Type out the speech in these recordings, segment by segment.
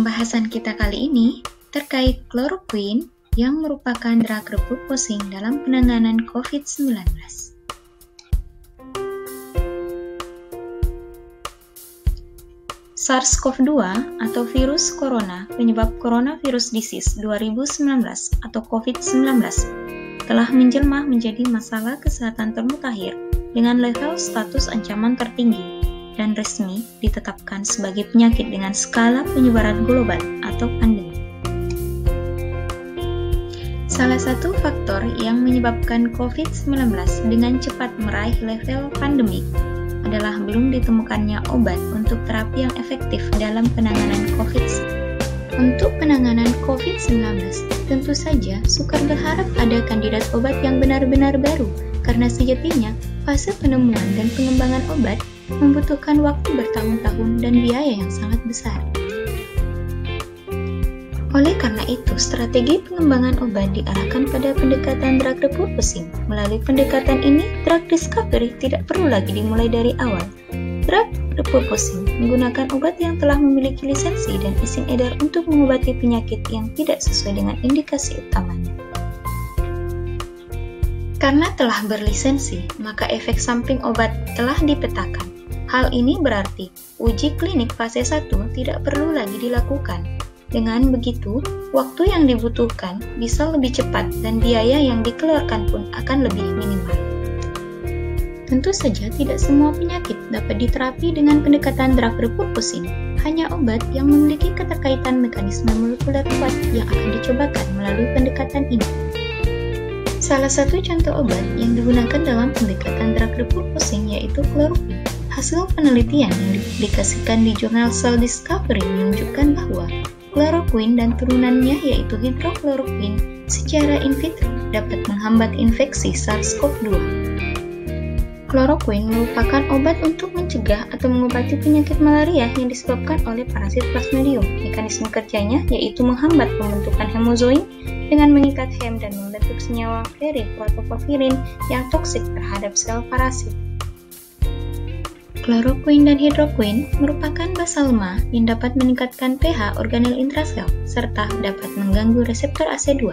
Pembahasan kita kali ini terkait chloroquine yang merupakan drug repurposing dalam penanganan COVID-19. SARS-CoV-2 atau virus corona penyebab coronavirus disease 2019 atau COVID-19 telah menjelma menjadi masalah kesehatan termutakhir dengan level status ancaman tertinggi dan resmi ditetapkan sebagai penyakit dengan skala penyebaran global atau pandemi. Salah satu faktor yang menyebabkan COVID-19 dengan cepat meraih level pandemi adalah belum ditemukannya obat untuk terapi yang efektif dalam penanganan COVID-19. Untuk penanganan COVID-19, tentu saja sukar berharap ada kandidat obat yang benar-benar baru, karena sejatinya fase penemuan dan pengembangan obat membutuhkan waktu bertahun-tahun dan biaya yang sangat besar. Oleh karena itu, strategi pengembangan obat diarahkan pada pendekatan drug repurposing. Melalui pendekatan ini, drug discovery tidak perlu lagi dimulai dari awal. Drug repurposing menggunakan obat yang telah memiliki lisensi dan izin edar untuk mengobati penyakit yang tidak sesuai dengan indikasi utamanya. Karena telah berlisensi, maka efek samping obat telah dipetakan. Hal ini berarti uji klinik fase 1 tidak perlu lagi dilakukan. Dengan begitu, waktu yang dibutuhkan bisa lebih cepat dan biaya yang dikeluarkan pun akan lebih minimal. Tentu saja tidak semua penyakit dapat diterapi dengan pendekatan drug repurposing. Hanya obat yang memiliki keterkaitan mekanisme molekuler kuat yang akan dicobakan melalui pendekatan ini. Salah satu contoh obat yang digunakan dalam pendekatan drug repurposing yaitu chloroquine. Hasil penelitian yang dipublikasikan di jurnal Cell Discovery menunjukkan bahwa chloroquine dan turunannya yaitu hydroxychloroquine secara in vitro dapat menghambat infeksi SARS-CoV-2. Chloroquine merupakan obat untuk mencegah atau mengobati penyakit malaria yang disebabkan oleh parasit Plasmodium. Mekanisme kerjanya yaitu menghambat pembentukan hemozoin dengan mengikat hem dan membentuk senyawa clearin atau porfirin yang toksik terhadap sel parasit. Chloroquine dan hydroquine merupakan basalma yang dapat meningkatkan pH organel intrasel serta dapat mengganggu reseptor ACE2.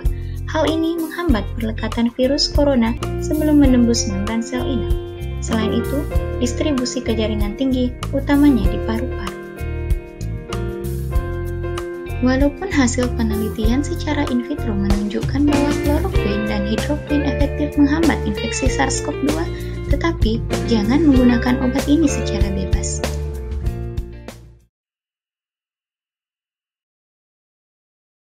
Hal ini menghambat perlekatan virus corona sebelum menembus membran sel inang. Selain itu, distribusi ke jaringan tinggi, utamanya di paru-paru. Walaupun hasil penelitian secara in vitro menunjukkan bahwa chloroquine dan hydroquine efektif menghambat infeksi SARS-CoV-2, tetapi jangan menggunakan obat ini secara bebas.